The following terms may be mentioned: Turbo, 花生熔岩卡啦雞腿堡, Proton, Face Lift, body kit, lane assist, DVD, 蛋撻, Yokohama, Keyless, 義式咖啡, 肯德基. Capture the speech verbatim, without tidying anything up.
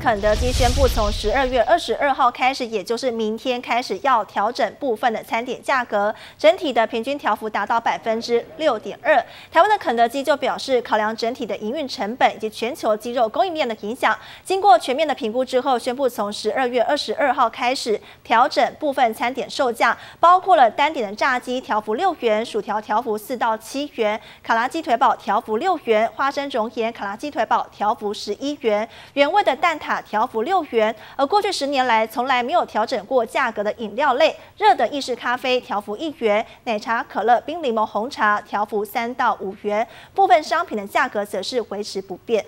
肯德基宣布，从十二月二十二号开始，也就是明天开始，要调整部分的餐点价格，整体的平均调幅达到百分之六点二。台湾的肯德基就表示，考量整体的营运成本以及全球鸡肉供应链的影响，经过全面的评估之后，宣布从十二月二十二号开始调整部分餐点售价，包括了单点的炸鸡调幅六元，薯条调幅四到七元，卡拉鸡腿堡调幅六元，花生熔岩卡拉鸡腿堡调幅十一元，原味的蛋挞。 调幅六元，而过去十年来从来没有调整过价格的饮料类，热的意式咖啡调幅一元，奶茶、可乐、冰柠檬红茶调幅三到五元，部分商品的价格则是维持不变。